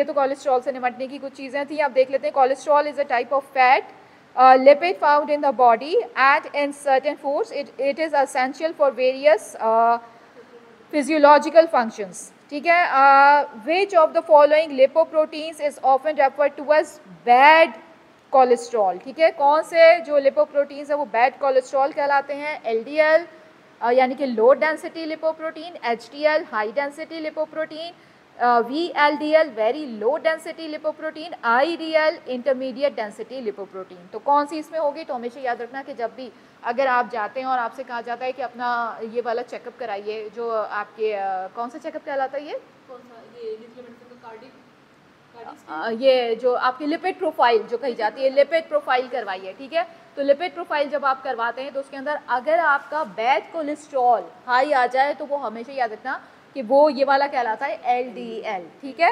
ये तो कोलेस्ट्रॉल से निपटने की कुछ चीज़ें थी। आप देख लेते हैं, cholesterol is a type of fat lipid found in the body at and certain force, it is essential for various physiological functions. ठीक है, which of the following lipoproteins is often referred to as bad cholesterol. ठीक है, कौन से जो lipoproteins है वो bad cholesterol कहलाते हैं। LDL यानी कि low density lipoprotein, HDL high density lipoprotein, VLDL very low density lipoprotein, IDL intermediate density lipoprotein. तो कौन सी इसमें होगी, तो हमेशा याद रखना कि जब भी अगर आप जाते हैं और आपसे कहा जाता है कि अपना ये वाला चेकअप कराइए, जो आपके कौन सा चेकअप कहलाता है, ये जो आपकी लिपिड प्रोफाइल जो कही जाती है, लिपिड प्रोफाइल करवाइए। ठीक है, तो लिपिड प्रोफाइल जब आप करवाते हैं तो उसके अंदर अगर आपका बैड कोलेस्ट्रॉल हाई आ जाए तो वो हमेशा याद रखना कि वो ये वाला कहलाता है LDL। ठीक है,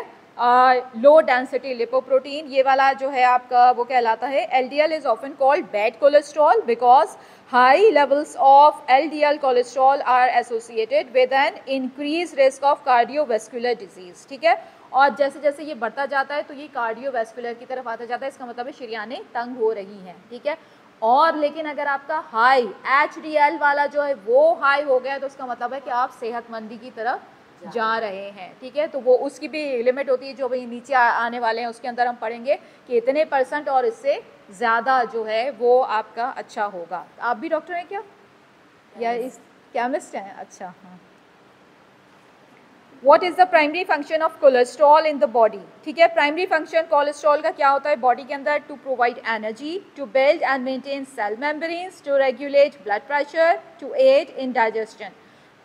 लो डेंसिटी लिपोप्रोटीन, ये वाला जो है आपका वो कहलाता है LDL is often called bad cholesterol because high levels of LDL cholesterol are associated with an increase risk of cardiovascular disease. ठीक है, और जैसे जैसे ये बढ़ता जाता है तो ये कार्डियोवेस्कुलर की तरफ आता जाता है, इसका मतलब है शरीयाने तंग हो रही हैं। ठीक है, और लेकिन अगर आपका हाई HDL वाला जो है वो हाई हो गया तो उसका मतलब है कि आप सेहतमंदी की तरफ जा रहे हैं। ठीक है, तो वो उसकी भी लिमिट होती है जो भी नीचे आने वाले हैं, उसके अंदर हम पढ़ेंगे कि इतने % और इससे ज़्यादा जो है वो आपका अच्छा होगा। आप भी डॉक्टर हैं क्या या इस केमिस्ट हैं? अच्छा, हाँ। What is the primary function of cholesterol in the body? ठीक है, primary function cholesterol का क्या होता है body के अंदर? To provide energy, to build and maintain cell membranes, to regulate blood pressure, to aid in digestion.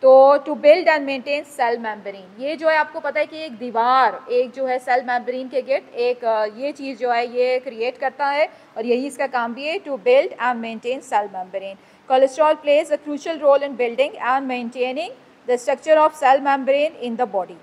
तो to build and maintain cell membrane, ये जो है आपको पता है कि एक दीवार, एक जो है cell membrane के गिर्द एक ये चीज़ जो है ये create करता है और यही इसका काम भी है, to build and maintain cell membrane. Cholesterol plays a crucial role in building and maintaining the structure of cell membrane in the body.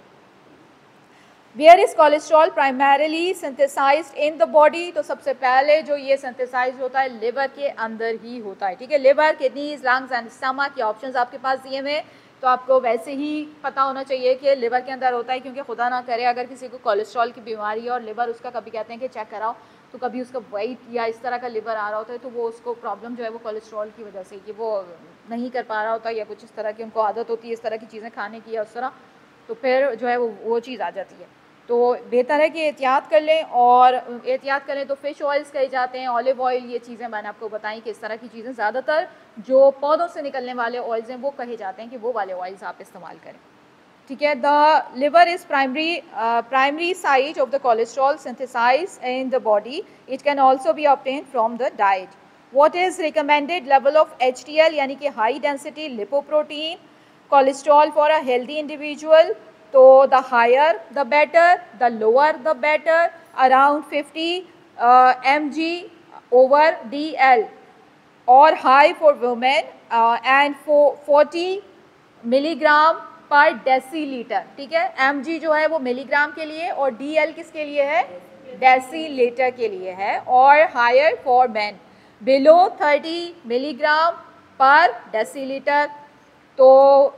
Where is cholesterol primarily synthesized in the body? तो सबसे पहले जो ये synthesized होता है liver के अंदर ही होता है। ठीक है, liver, kidneys, lungs and stomach के options आपके पास दिए हुए हैं, तो आपको वैसे ही पता होना चाहिए कि लिवर के अंदर होता है, क्योंकि खुदा ना करे अगर किसी को कोलेस्ट्रॉल की बीमारी है और लिवर उसका कभी कहते हैं कि चेक कराओ तो कभी उसका वेट या इस तरह का लिवर आ रहा होता है तो वो उसको प्रॉब्लम जो है वो कोलेस्ट्रॉल की वजह से कि वो नहीं कर पा रहा होता या कुछ इस तरह की उनको आदत होती है इस तरह की चीज़ें खाने की या उस तरह, तो फिर जो है वो चीज़ आ जाती है। तो बेहतर है कि एहतियात कर लें, और एहतियात करें तो फ़िश ऑयल्स कहे जाते हैं, ऑलिव ऑयल, ये चीज़ें मैंने आपको बताई कि इस तरह की चीज़ें ज़्यादातर जो पौधों से निकलने वाले ऑयल्स हैं वो कहे जाते हैं कि वो वाले ऑयल्स आप इस्तेमाल करें। ठीक है, the liver is primary site of the cholesterol synthesise in the body, it can also be obtain from the diet. What is recommended level of HDL यानी कि high density lipoprotein cholesterol for a healthy individual? तो the higher the better, the lower the better, around 50 mg/dL और high for women and 40 mg/dL। ठीक है, mg जो है वो milligram के लिए और DL किसके लिए है? डेसीलीटर के लिए है, और higher for man below 30 mg/dL। तो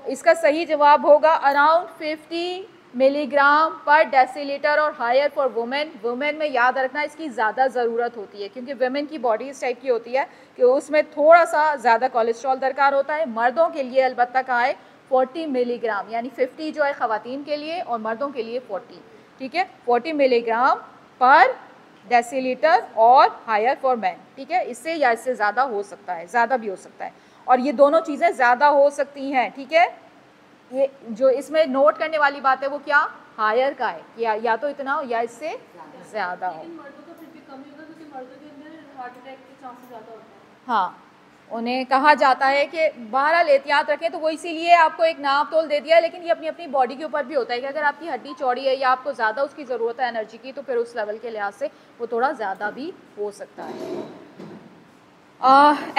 इसका सही जवाब होगा अराउंड 50 mg/dL और हायर फॉर वुमेन। वुमेन में याद रखना इसकी ज़्यादा ज़रूरत होती है क्योंकि वुमेन की बॉडी इस टाइप की होती है कि उसमें थोड़ा सा ज़्यादा कोलेस्ट्रॉल दरकार होता है। मर्दों के लिए अलबत्ता कहा है 40 mg यानी 50 जो है ख़वातीन के लिए और मर्दों के लिए 40। ठीक है, 40 mg/dL और हायर फॉर मैन। ठीक है, इससे या इससे ज़्यादा हो सकता है, ज़्यादा भी हो सकता है, और ये दोनों चीज़ें ज़्यादा हो सकती हैं। ठीक है, ये जो इसमें नोट करने वाली बात है वो क्या? हायर का है, या तो इतना हो या इससे ज़्यादा हो। हाँ, उन्हें कहा जाता है कि बहरहाल एहतियात रखें, तो वो इसीलिए आपको एक नाप तोल दे दिया है, लेकिन ये अपनी अपनी बॉडी के ऊपर भी होता है कि अगर आपकी हड्डी चौड़ी है या आपको ज़्यादा उसकी ज़रूरत है एनर्जी की तो फिर उस लेवल के लिहाज से वो थोड़ा ज़्यादा भी हो सकता है।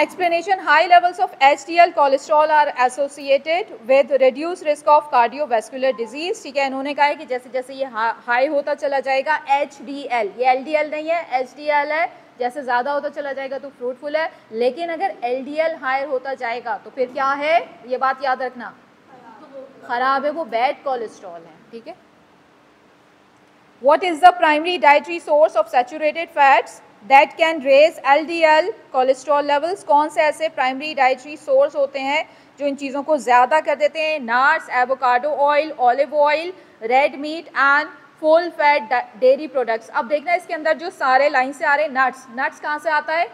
Explanation: High levels of HDL cholesterol are associated with reduced risk of cardiovascular disease। ठीक है, इन्होंने कहा है कि जैसे जैसे ये हाई होता चला जाएगा HDL, ये LDL नहीं है, HDL है, जैसे ज़्यादा होता चला जाएगा तो फ्रूटफुल है, लेकिन अगर LDL हायर होता जाएगा तो फिर क्या है, ये बात याद रखना, ख़राब है, वो बैड कोलेस्ट्रॉल है। ठीक है, What is the primary dietary source of saturated fats that can raise LDL cholesterol levels? कौन से ऐसे प्राइमरी डाइटरी सोर्स होते हैं जो इन चीज़ों को ज़्यादा कर देते हैं? Nuts, avocado oil, olive oil, red meat and full fat dairy products. अब देखना इसके अंदर जो सारे लाइन से आ रहे हैं नट्स कहाँ से आता है?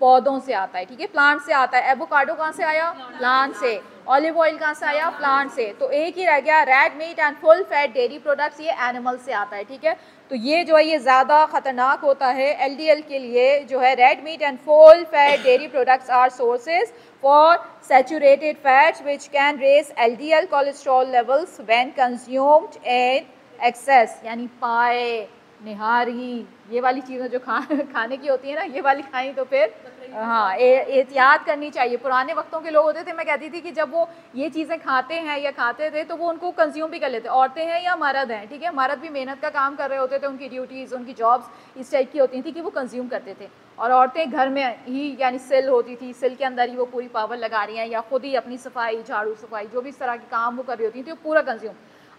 पौधों से आता है, ठीक है, प्लांट से आता है. एवोकाडो कहाँ से आया? प्लांट से. ऑलिव ऑयल कहाँ से आया? प्लांट से. तो एक ही रह गया, red meat and full fat dairy products, ये एनिमल से आता है, ठीक है. तो ये जो है ये ज़्यादा ख़तरनाक होता है एलडीएल के लिए, जो है red meat and full fat dairy products are sources for saturated fats which can raise LDL cholesterol levels when consumed in excess. यानी पाए, निहारी, ये वाली चीज़ें जो खाने की होती है ना, ये वाली खाएं तो फिर हाँ एहतियात करनी चाहिए. पुराने वक्तों के लोग होते थे, मैं कहती थी कि जब वो ये चीज़ें खाते हैं या खाते थे तो वो उनको कंज्यूम भी कर लेते. औरतें हैं या मर्द हैं, ठीक है, मर्द भी मेहनत का काम कर रहे होते थे, उनकी ड्यूटीज़, उनकी जॉब्स इस टाइप की होती थी कि वो कंज्यूम करते थे. और औरतें घर में ही, यानी सेल होती थी, सेल के अंदर ही वो पूरी पावर लगा रही हैं या खुद ही अपनी सफाई, झाड़ू सफाई, जो भी इस तरह के काम वो कर रही होती थी, वो पूरा कंज्यूम.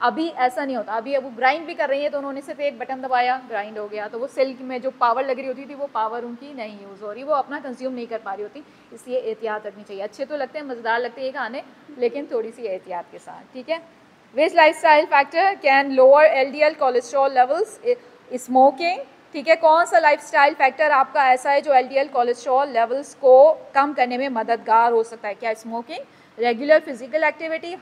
अभी ऐसा नहीं होता. अभी अब वो ग्राइंड भी कर रही है तो उन्होंने सिर्फ एक बटन दबाया, ग्राइंड हो गया. तो वो सेल में जो पावर लग रही होती थी वो पावर उनकी नहीं यूज़ हो रही, वो अपना कंज्यूम नहीं कर पा रही होती. इसलिए एहतियात रखनी चाहिए. अच्छे तो लगते हैं, मज़ेदार लगते हैं ये खाने, लेकिन थोड़ी सी एहतियात के साथ, ठीक है. Which lifestyle factor can lower LDL cholesterol levels? Smoking, ठीक है. कौन सा लाइफस्टाइल फैक्टर आपका ऐसा है जो एलडीएल कोलेस्ट्रॉल लेवल्स को कम करने में मददगार हो सकता है? क्या smoking, regular physical activity,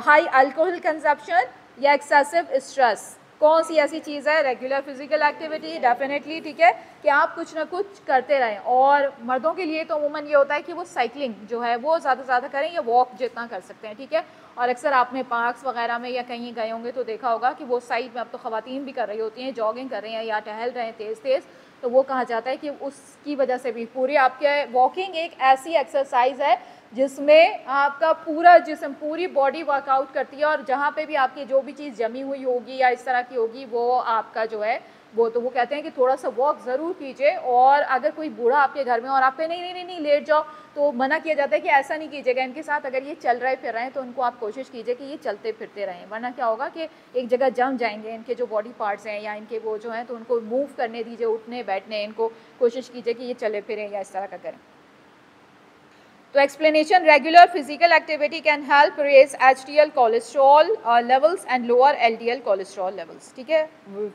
high alcohol consumption या एक्सेसिव स्ट्रेस? कौन सी ऐसी चीज़ है? रेगुलर फिजिकल एक्टिविटी डेफिनेटली, ठीक है, कि आप कुछ ना कुछ करते रहें. और मर्दों के लिए तो अमूमन ये होता है कि वो साइकिलिंग जो है वो ज़्यादा से ज़्यादा करें या वॉक जितना कर सकते हैं, ठीक है. और अक्सर आपने पार्क्स वगैरह में या कहीं गए होंगे तो देखा होगा कि वो साइड में अब तो ख़वातीन भी कर रही होती हैं, जॉगिंग कर रही हैं या टहल रहे हैं तेज़ तेज़. तो वो कहा जाता है कि उसकी वजह से भी पूरी आपके वॉकिंग एक ऐसी एक्सरसाइज है जिसमें आपका पूरा जिस्म, पूरी बॉडी वर्कआउट करती है और जहाँ पे भी आपकी जो भी चीज़ जमी हुई होगी या इस तरह की होगी वो आपका जो है वो, तो वो कहते हैं कि थोड़ा सा वॉक ज़रूर कीजिए. और अगर कोई बूढ़ा आपके घर में और आप पे नहीं नहीं नहीं, नहीं लेट जाओ, तो मना किया जाता है कि ऐसा नहीं कीजिएगा. इनके साथ अगर ये चल रहे फिर रहे हैं तो उनको आप कोशिश कीजिए कि ये चलते फिरते रहें, वरना क्या होगा कि एक जगह जम जाएंगे इनके जो बॉडी पार्ट्स हैं या इनके वो जो हैं. तो उनको मूव करने दीजिए, उठने बैठने, इनको कोशिश कीजिए कि ये चले फिरें या इस तरह का करें. तो explanation, regular physical activity can help raise HDL cholesterol levels and lower LDL cholesterol levels, ठीक है.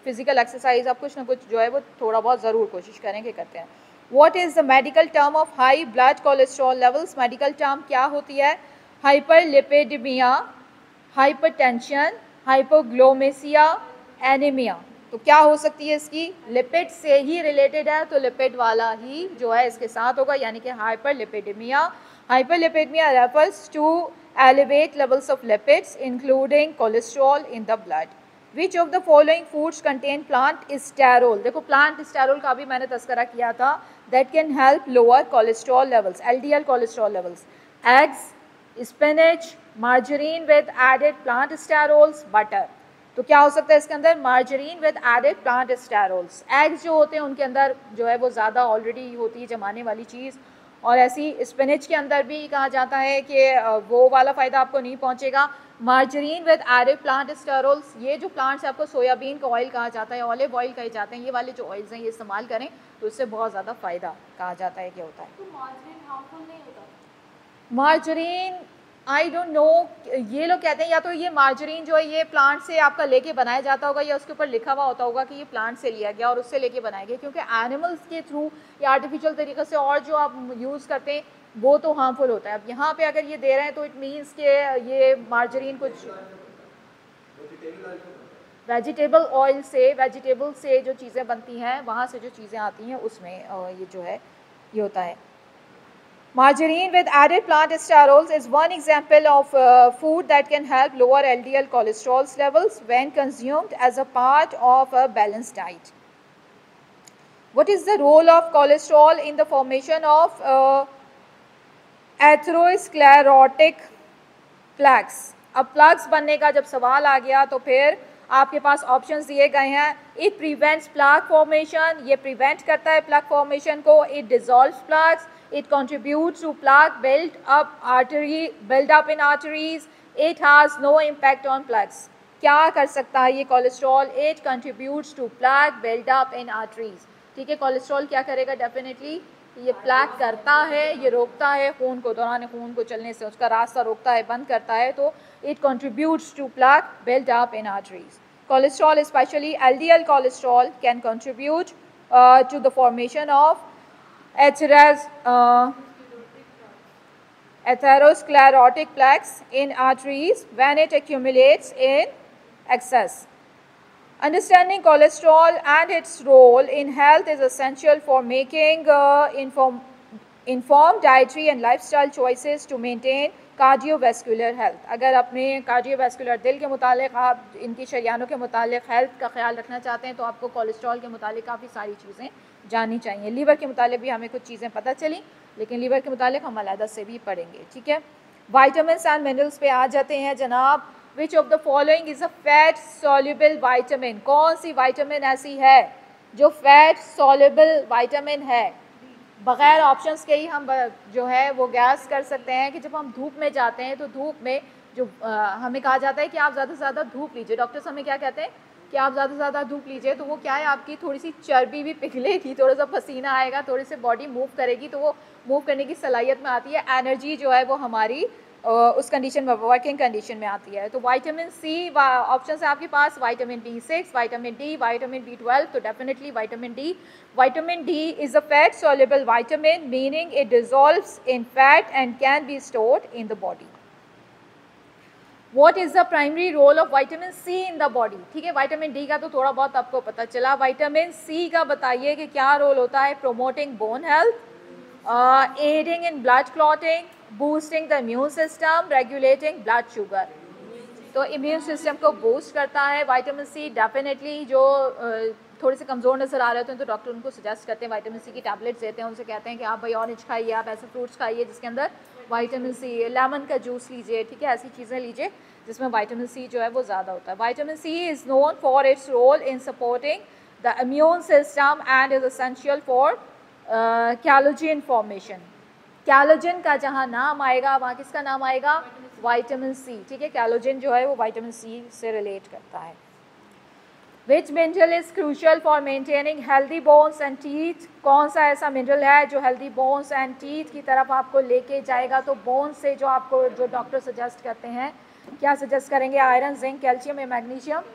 फिजिकल एक्सरसाइज आप कुछ ना कुछ जो है वो थोड़ा बहुत ज़रूर कोशिश करें कि करते हैं. What is the medical term of high blood cholesterol levels? Medical term क्या होती है? Hyperlipidemia, hypertension, हाइपोग्लोमेसिया, anaemia. तो क्या हो सकती है इसकी? लिपिड से ही रिलेटेड है तो लिपिड वाला ही जो है इसके साथ होगा, यानी कि hyperlipidemia. Hyperlipidemia refers to elevate levels of lipids including cholesterol in the blood. Which of the following foods contain plant sterol? देखो प्लांट स्टेरोल का भी मैंने तस्करा किया था. That can help lower cholesterol levels, LDL cholesterol levels. Eggs, spinach, margarine with added plant sterols, butter. तो क्या हो सकता है इसके अंदर? Margarine with added plant sterols. Eggs जो होते हैं उनके अंदर जो है वो ज़्यादा ऑलरेडी होती है जमाने वाली चीज़. और ऐसी स्पिनच के अंदर भी कहा जाता है कि वो वाला फ़ायदा आपको नहीं पहुंचेगा. Margarine with added plant sterols, ये जो प्लांट्स आपको सोयाबीन का ऑयल कहा जाता है, ऑलिव ऑयल कहे जाते हैं, ये वाले जो ऑयल्स हैं ये इस्तेमाल करें तो इससे बहुत ज़्यादा फ़ायदा कहा जाता है कि होता है. मार्जरीन आई डोंट नो, ये लोग कहते हैं या तो ये मार्जरीन जो है ये प्लांट से आपका लेके बनाया जाता होगा या उसके ऊपर लिखा हुआ होता होगा कि ये प्लांट से लिया गया और उससे लेके बनाया गया, क्योंकि एनिमल्स के थ्रू या आर्टिफिशियल तरीक़े से और जो आप यूज़ करते हैं वो तो हार्मफुल होता है. अब यहाँ पे अगर ये दे रहे हैं तो इट मीन्स के ये मार्जरीन कुछ वेजिटेबल से जो चीज़ें बनती हैं, वहाँ से जो चीज़ें आती हैं उसमें ये जो है ये होता है. Margarine with added plant sterols is one example of food that can help lower LDL cholesterol levels when consumed as a part of a balanced diet. What is the role of cholesterol in the formation of atherosclerotic plaques? अब plaques बनने का जब सवाल आ गया तो फिर आपके पास options दिए गए हैं. इट प्रिवेंट्स प्लाक फॉर्मेशन, ये प्रिवेंट करता है प्लाक फॉर्मेशन को. It dissolves plaques, it contributes to plaque build up in arteries, it has no impact on plaques. क्या कर सकता है ये cholesterol, it contributes to plaque buildup in arteries. ठीक है, कोलेस्ट्रॉल क्या करेगा डेफिनेटली ये प्लैक करता है, ये रोकता है खून को, दौरान खून को चलने से उसका रास्ता रोकता है, बंद करता है। तो it contributes to plaque buildup in arteries. Cholesterol specially LDL cholesterol can contribute to the formation of atherosclerotic plaques in arteries when it accumulates in excess. Understanding cholesterol and its role in health is essential for making informed dietary and lifestyle choices to maintain cardiovascular health. अगर अपने cardiovascular दिल के मुतालिक आप इनकी शरियानों के मुतालिक health का ख्याल रखना चाहते हैं तो आपको cholesterol के मुतालिक काफ़ी सारी चीज़ें जाननी चाहिए। लीवर के मुतालिक भी हमें कुछ चीज़ें पता चली, लेकिन लीवर के मुतालिक हम अलग से भी पढ़ेंगे। ठीक है, vitamins and minerals पे आ जाते हैं जनाब। Which of the following is a fat soluble vitamin? कौन सी vitamin ऐसी है जो fat soluble vitamin है? बग़ैर ऑप्शंस के ही हम जो है वो गैस कर सकते हैं कि जब हम धूप में जाते हैं तो धूप में जो हमें कहा जाता है कि आप ज़्यादा से ज़्यादा धूप लीजिए, डॉक्टर्स हमें क्या कहते हैं कि आप ज़्यादा से ज़्यादा धूप लीजिए, तो वो क्या है आपकी थोड़ी सी चर्बी भी पिघलेगी, थोड़ा सा पसीना आएगा, थोड़ी सी बॉडी मूव करेगी, तो वो मूव करने की सलाहियत में आती है, एनर्जी जो है वो हमारी उस कंडीशन में वर्किंग कंडीशन में आती है। तो विटामिन सी ऑप्शन है आपके पास, vitamin B6, vitamin D, vitamin B12, तो definitely vitamin D। Vitamin D is a fat soluble vitamin meaning it dissolves in fat and can be stored in the body. What is the primary role of vitamin C in the body? ठीक है, vitamin D का तो थोड़ा बहुत आपको पता चला, vitamin C का बताइए कि क्या रोल होता है? Promoting bone health, aiding in blood clotting, boosting the immune system, regulating blood sugar, तो इम्यून सिस्टम को बूस्ट करता है। विटामिन सी डेफिनेटली जो थोड़े से कमज़ोर नज़र आ रहे होते हैं तो डॉक्टर उनको सजेस्ट करते हैं विटामिन सी की टैबलेट्स देते हैं, उनसे कहते हैं कि आप भाई ऑरेंज खाइए, आप ऐसे फ्रूट्स खाइए जिसके अंदर विटामिन सी, लेमन का जूस लीजिए, ठीक है, ऐसी चीज़ें लीजिए जिसमें विटामिन सी जो है वो ज़्यादा होता है। Vitamin C is known for its role in supporting the immune system and is essential for collagen formation. Collagen का जहाँ नाम आएगा वहाँ किसका नाम आएगा? Vitamin C. ठीक है, कैलोजन जो है वो विटामिन सी से रिलेट करता है। Which mineral is crucial for maintaining healthy bones and teeth? कौन सा ऐसा मिनरल है जो हेल्दी बोन्स एंड टीथ की तरफ आपको लेके जाएगा? तो बोन्स से जो आपको जो डॉक्टर सजेस्ट करते हैं क्या सजेस्ट करेंगे? आयरन, जिंक, कैल्शियम या मैग्नीशियम?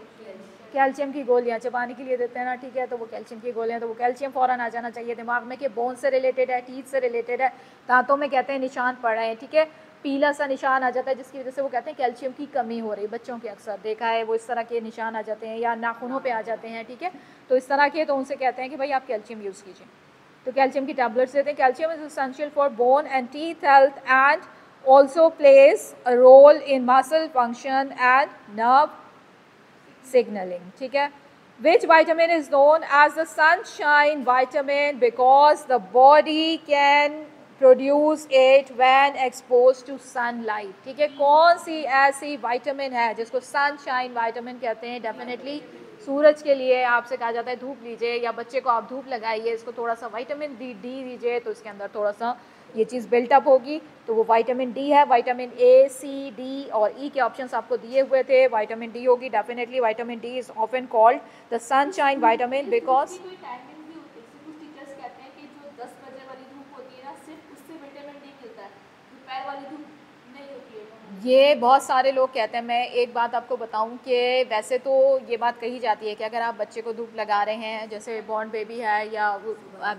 कैल्शियम की गोलियाँ चबाने के लिए देते हैं ना, ठीक है, तो वो कैल्शियम की गोलियाँ, तो वो कैल्शियम फ़ौरन आ जाना चाहिए दिमाग में कि बोन से रिलेटेड है, टीथ से रिलेटेड है, दांतों में कहते हैं निशान पड़ा है, ठीक है, पीला सा निशान आ जाता है जिसकी वजह से वो कहते हैं कैल्शियम की कमी हो रही है, बच्चों के अक्सर देखा है वो इस तरह के निशान आ जाते हैं या नाखूनों पर आ जाते हैं, ठीक है, तो इस तरह के, तो उनसे कहते हैं कि भाई आप कैल्शियम यूज़ कीजिए, तो कैल्शियम की टैबलेट्स देते हैं। Calcium is essential for bone and teeth health and also plays a role in muscle function and nerve signalling. ठीक है, which vitamin is known as the sunshine vitamin because the body can produce it when expose to sunlight? ठीक है, कौन सी ऐसी vitamin है जिसको sunshine vitamin कहते हैं? डेफिनेटली सूरज के लिए आपसे कहा जाता है धूप लीजिए, या बच्चे को आप धूप लगाइए, इसको थोड़ा सा विटामिन डी दीजिए तो इसके अंदर थोड़ा सा ये चीज़ बिल्टअप होगी, तो वो विटामिन डी है। विटामिन ए, सी, डी और ई के ऑप्शंस आपको दिए हुए थे, विटामिन डी होगी definitely. Vitamin D is often called the sunshine vitamin because ये बहुत सारे लोग कहते हैं। मैं एक बात आपको बताऊं कि वैसे तो ये बात कही जाती है कि अगर आप बच्चे को धूप लगा रहे हैं, जैसे बॉर्न बेबी है, या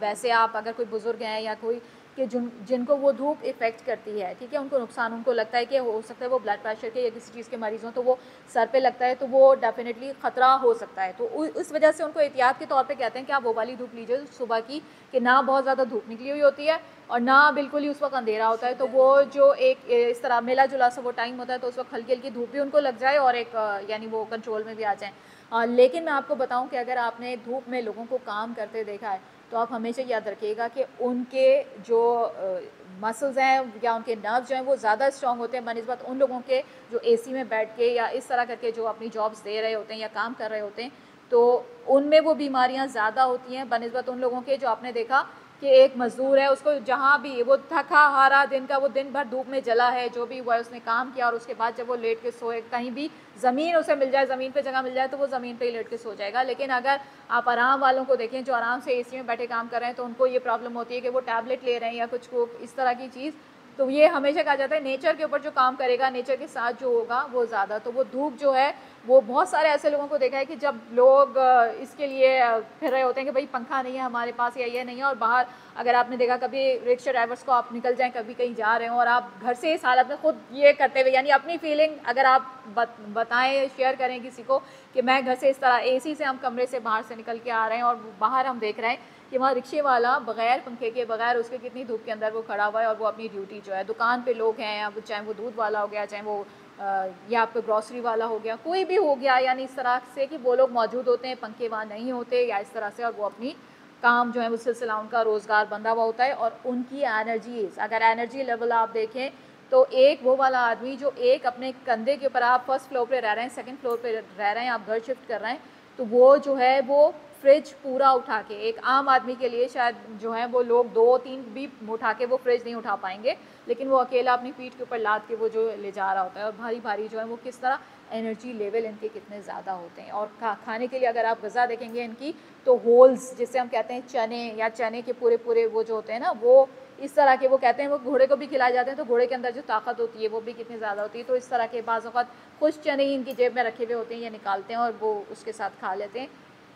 वैसे आप अगर कोई बुज़ुर्ग हैं या कोई कि जिनको वो धूप इफ़ेक्ट करती है, ठीक है, उनको नुकसान, उनको लगता है कि हो सकता है वो ब्लड प्रेशर के या किसी चीज़ के मरीज़ हों, तो वो सर पे लगता है, तो वो डेफिनेटली ख़तरा हो सकता है, तो उस वजह से उनको एहतियात के तौर पे कहते हैं कि आप वो वाली धूप लीजिए सुबह की कि ना बहुत ज़्यादा धूप निकली हुई होती है और ना बिल्कुल ही उस वक्त अंधेरा होता है, तो वो जो एक इस तरह मिला जुला सा वो टाइम होता है, तो उस वक्त हल्की हल्की धूप भी उनको लग जाए और एक यानी वो कंट्रोल में भी आ जाए। लेकिन मैं आपको बताऊँ कि अगर आपने धूप में लोगों को काम करते देखा है तो आप हमेशा याद रखिएगा कि उनके जो मसल्स हैं या उनके नर्व्स जो हैं वो ज़्यादा स्ट्रॉन्ग होते हैं बनिस्बत उन लोगों के जो एसी में बैठ के या इस तरह करके जो अपनी जॉब्स दे रहे होते हैं या काम कर रहे होते हैं, तो उनमें वो बीमारियां ज़्यादा होती हैं बनिस्बत उन लोगों के जो आपने देखा कि एक मज़दूर है, उसको जहाँ भी वो थका हारा, दिन का वो दिन भर धूप में जला है, जो भी हुआ है उसने काम किया, और उसके बाद जब वो लेट के सोए, कहीं भी ज़मीन उसे मिल जाए, ज़मीन पे जगह मिल जाए तो वो ज़मीन पे ही लेट के सो जाएगा। लेकिन अगर आप आराम वालों को देखें जो आराम से AC में बैठे काम कर रहे हैं, तो उनको ये प्रॉब्लम होती है कि वो टैबलेट ले रहे हैं या कुछ को इस तरह की चीज़। तो ये हमेशा कहा जाता है नेचर के ऊपर जो काम करेगा, नेचर के साथ जो होगा वो ज़्यादा। तो वो धूप जो है, वो बहुत सारे ऐसे लोगों को देखा है कि जब लोग इसके लिए फिर रहे होते हैं कि भाई पंखा नहीं है हमारे पास या ये नहीं है, और बाहर अगर आपने देखा कभी रिक्शा ड्राइवर्स को आप निकल जाएं, कभी कहीं जा रहे हो और आप घर से इस हालत में खुद ये करते हुए, यानी अपनी फीलिंग अगर आप बताएं, शेयर करें किसी को कि मैं घर से इस तरह AC से हम कमरे से बाहर से निकल के आ रहे हैं और बाहर हम देख रहे हैं कि वहाँ रिक्शे वाला बगैर पंखे के, बगैर उसके कितनी धूप के अंदर वो खड़ा हुआ है और वो अपनी ड्यूटी जो है, दुकान पे लोग हैं या चाहे वो दूध वाला हो गया, चाहे वो या आपका ग्रॉसरी वाला हो गया, कोई भी हो गया, यानी इस तरह से कि वो लोग मौजूद होते हैं, पंखे वहाँ नहीं होते या इस तरह से, और वो अपनी काम जो है वो सिलसिला उनका रोज़गार बंधा हुआ होता है। और उनकी एनर्जीज़, अगर एनर्जी लेवल आप देखें तो एक वो वाला आदमी जो एक अपने कंधे के ऊपर, आप फर्स्ट फ्लोर पर रह रहे हैं, सेकेंड फ्लोर पर रह रहे हैं, आप घर शिफ्ट कर रहे हैं, तो वो जो है वो फ्रिज पूरा उठा के, एक आम आदमी के लिए शायद जो है वो लोग 2-3 भी उठा के वो फ्रिज नहीं उठा पाएंगे, लेकिन वो अकेला अपनी पीठ के ऊपर लाद के वो जो ले जा रहा होता है, और भारी भारी जो है वो, किस तरह एनर्जी लेवल इनके कितने ज़्यादा होते हैं। और खाने के लिए अगर आप ग़िज़ा देखेंगे इनकी, तो होल्स जिसे हम कहते हैं, चने या चने के पूरे पूरे वो जो होते हैं ना, वो इस तरह के, वो कहते हैं वो घोड़े को भी खिलाए जाते हैं तो घोड़े के अंदर जो ताकत होती है वो भी कितनी ज़्यादा होती है। तो इस तरह के बाज़ औक़ात कुछ चने ही इनकी जेब में रखे हुए होते हैं या निकालते हैं और वो उसके साथ खा लेते हैं।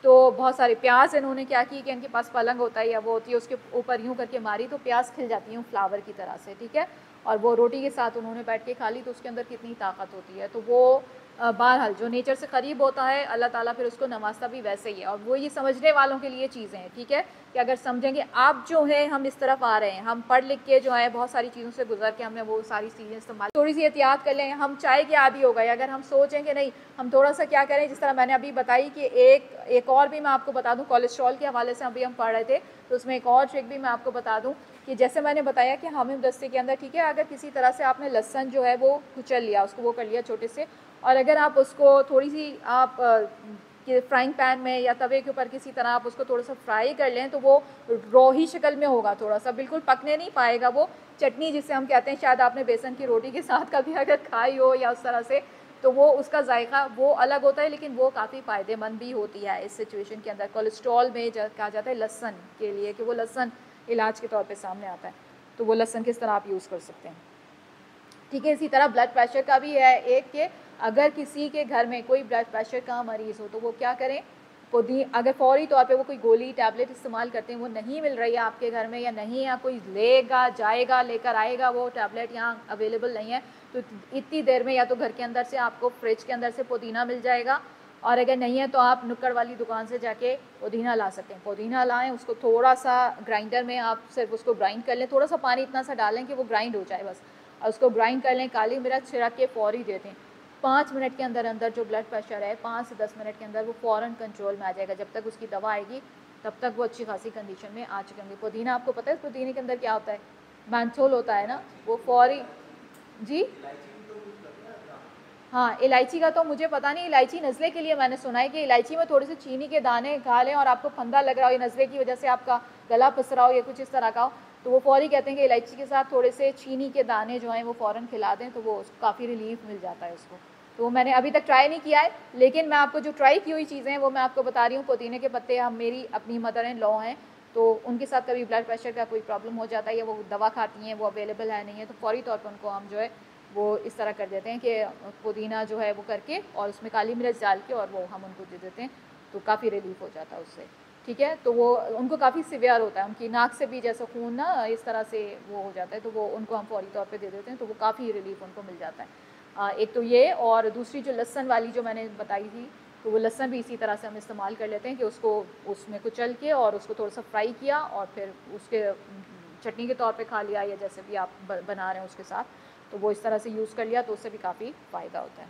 तो बहुत सारे प्याज, इन्होंने क्या की कि इनके पास पलंग होता है या वो होती है, उसके ऊपर यूँ करके मारी तो प्याज खिल जाती है फ्लावर की तरह से, ठीक है, और वो रोटी के साथ उन्होंने बैठ के खा ली, तो उसके अंदर कितनी ताकत होती है। तो वो बहरहाल जो नेचर से करीब होता है, अल्लाह ताला फिर उसको नवाजता भी वैसे ही है। और वो ये समझने वालों के लिए चीज़ें हैं, ठीक है, कि अगर समझेंगे आप जो है, हम इस तरफ आ रहे हैं, हम पढ़ लिख के जो है बहुत सारी चीज़ों से गुजर के हमने वो सारी चीज़ें इस्तेमाल, थोड़ी सी एहतियात कर लें, हम चाय के आदी हो गए। अगर हम सोचें कि नहीं, हम थोड़ा सा क्या करें, जिस तरह मैंने अभी बताई कि एक और भी मैं आपको बता दूँ, कोलेस्ट्रॉल के हवाले से अभी हम पढ़ रहे थे, तो उसमें एक और ट्रिक भी मैं आपको बता दूँ कि जैसे मैंने बताया कि हामिम दस्ते के अंदर, ठीक है, अगर किसी तरह से आपने लहसुन जो है वो कुचल लिया, उसको वो कर लिया छोटे से, और अगर आप उसको थोड़ी सी आप फ्राइंग पैन में या तवे के ऊपर किसी तरह आप उसको थोड़ा सा फ्राई कर लें, तो वो रोही शक्ल में होगा, थोड़ा सा बिल्कुल पकने नहीं पाएगा। वो चटनी जिसे हम कहते हैं, शायद आपने बेसन की रोटी के साथ कभी अगर खाई हो या उस तरह से, तो वो उसका जायका वो अलग होता है, लेकिन वो काफ़ी फ़ायदेमंद भी होती है इस सिचुएशन के अंदर। कोलेस्ट्रॉल में कहा जाता है लहसुन के लिए कि वो लहसुन इलाज के तौर पर सामने आता है, तो वो लहसुन किस तरह आप यूज़ कर सकते हैं, ठीक है। इसी तरह ब्लड प्रेशर का भी है एक, के अगर किसी के घर में कोई ब्लड प्रेशर का मरीज़ हो, तो वो क्या करें, अगर फौरी तौर पे वो कोई गोली टैबलेट इस्तेमाल करते हैं, वो नहीं मिल रही है आपके घर में या नहीं है, कोई लेगा जाएगा लेकर आएगा, वो टैबलेट यहाँ अवेलेबल नहीं है, तो इतनी देर में या तो घर के अंदर से आपको फ्रिज के अंदर से पुदीना मिल जाएगा, और अगर नहीं है तो आप नुक्कड़ वाली दुकान से जाके पुदीना ला सकते हैं। पुदीना लाएं, उसको थोड़ा सा ग्राइंडर में आप सिर्फ उसको ग्राइंड कर लें, थोड़ा सा पानी इतना सा डालें कि वो ग्राइंड हो जाए बस, और उसको ग्राइंड कर लें, काली मिर्च छिड़क के फौरी दे दें। 5 मिनट के अंदर अंदर जो ब्लड प्रेशर है 5 से 10 मिनट के अंदर वो फ़ौरन कंट्रोल में आ जाएगा। जब तक उसकी दवा आएगी तब तक वो अच्छी खासी कंडीशन में आ चुके होंगे। पुदीना आपको पता है पुदीने के अंदर क्या होता है, मेंथोल होता है ना, वो फौरी जी हाँ। इलायची का तो मुझे पता नहीं, इलायची नज़ले के लिए मैंने सुना है कि इलायची में थोड़े से चीनी के दाने खा लें और आपको फंदा लग रहा हो या नज़ले की वजह से आपका गला पसरा हो या कुछ इस तरह का हो, तो वो फौरी कहते हैं कि इलायची के साथ थोड़े से चीनी के दाने जो हैं वो फ़ौरन खिला दें, तो वो काफ़ी रिलीफ मिल जाता है उसको। तो मैंने अभी तक ट्राई नहीं किया है, लेकिन मैं आपको जो ट्राई की हुई चीज़ें हैं वो मैं आपको बता रही हूँ। पुदीने के पत्ते, हम मेरी अपनी मदर इन लॉ हैं, तो उनके साथ कभी ब्लड प्रेशर का कोई प्रॉब्लम हो जाता है या वो दवा खाती हैं, वो अवेलेबल है नहीं है, तो फौरी तौर पर उनको हम जो है वो इस तरह कर देते हैं कि पुदीना जो है वो करके और उसमें काली मिर्च डाल के और वो हम उनको दे देते हैं, तो काफ़ी रिलीफ हो जाता है उससे, ठीक है। तो वो उनको काफ़ी सिवियर होता है, उनकी नाक से भी जैसा खून ना इस तरह से वो हो जाता है, तो वो उनको हम फौरी तौर पे दे देते हैं, तो वो काफ़ी रिलीफ उनको मिल जाता है। एक तो ये, और दूसरी जो लहसुन वाली जो मैंने बताई थी, तो वो लहसुन भी इसी तरह से हम इस्तेमाल कर लेते हैं कि उसको उसमें कुचल के और उसको थोड़ा सा फ्राई किया और फिर उसके चटनी के तौर पर खा लिया या जैसे भी आप बना रहे हैं उसके साथ, तो वो इस तरह से यूज़ कर लिया, तो उससे भी काफ़ी फ़ायदा होता है।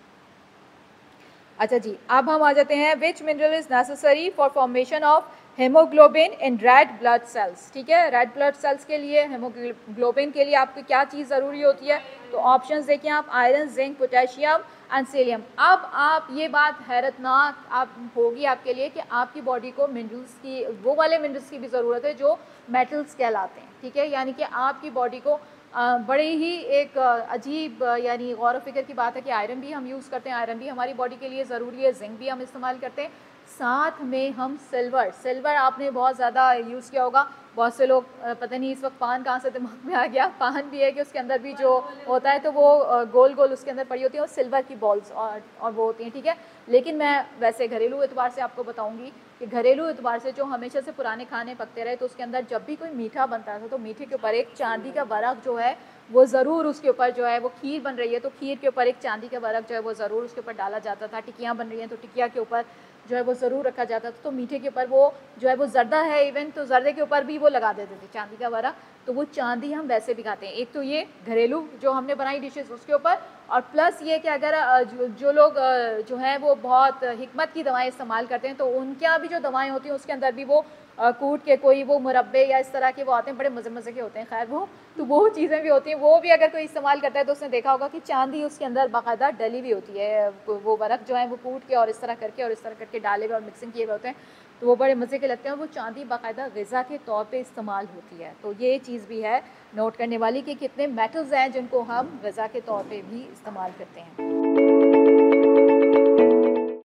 अच्छा जी, अब हम आ जाते हैं which mineral is necessary for formation of haemoglobin in red blood cells, ठीक है। रेड ब्लड सेल्स के लिए, हेमोग्लोबिन के लिए आपको क्या चीज़ ज़रूरी होती है, तो ऑप्शंस देखिए आप, आयरन, जिंक, पोटेशियम, अंसेलियम। अब आप ये बात हैरतनाक आप होगी आपके लिए कि आपकी बॉडी को मिनरल्स की, वो वाले मिनरल्स की भी ज़रूरत है जो मेटल्स कहलाते हैं, ठीक है। यानी कि आपकी बॉडी को बड़े ही एक अजीब यानी गौर व फिक्र की बात है कि आयरन भी हम यूज़ करते हैं, आयरन भी हमारी बॉडी के लिए ज़रूरी है, जिंक भी हम इस्तेमाल करते हैं, साथ में हम सिल्वर आपने बहुत ज़्यादा यूज़ किया होगा। बहुत से लोग पता नहीं इस वक्त पान कहाँ से दिमाग में आ गया, पान भी है कि उसके अंदर भी जो होता है तो वो गोल गोल उसके अंदर पड़ी होती है और सिल्वर की बॉल्स और वो होती हैं, ठीक है। लेकिन मैं वैसे घरेलू एतबार से आपको बताऊंगी कि घरेलू एतबार से जो हमेशा से पुराने खाने पकते रहे तो उसके अंदर जब भी कोई मीठा बनता था तो मीठे के ऊपर एक चांदी का वरक जो है वो ज़रूर उसके ऊपर जो है, वो खीर बन रही है तो खीर के ऊपर एक चांदी का वरक जो है वो ज़रूर उसके ऊपर डाला जाता था, टिकियाँ बन रही हैं तो टिकिया के ऊपर जो है वो ज़रूर रखा जाता था, तो मीठे के ऊपर वो जो है वो जर्दा है इवन तो जर्दे के ऊपर भी वो लगा देते थे चांदी का वरा, तो वो चांदी हम वैसे भी खाते हैं। एक तो ये घरेलू जो हमने बनाई डिशेस उसके ऊपर, और प्लस ये कि अगर जो लोग जो है वो बहुत हिकमत की दवाएं इस्तेमाल करते हैं तो उनके यहाँ भी जो दवाएं होती हैं उसके अंदर भी वो कूट के कोई वो मुरब्बे या इस तरह के वो आते हैं, बड़े मज़े मज़े के होते हैं, खैर वो तो वो चीज़ें भी होती हैं, वो भी अगर कोई इस्तेमाल करता है तो उसने देखा होगा कि चांदी उसके अंदर बाकायदा डली भी होती है, वो वरक जो है वो कूट के और इस तरह करके डाले हुए और मिक्सिंग किए हुए होते हैं तो वो बड़े मज़े के लगते हैं, और वो चांदी बाकायदा ग़िज़ा के तौर पे इस्तेमाल होती है। तो ये चीज़ भी है नोट करने वाली कि कितने मेटल्स हैं जिनको हम ग़िज़ा के तौर पे भी इस्तेमाल करते हैं।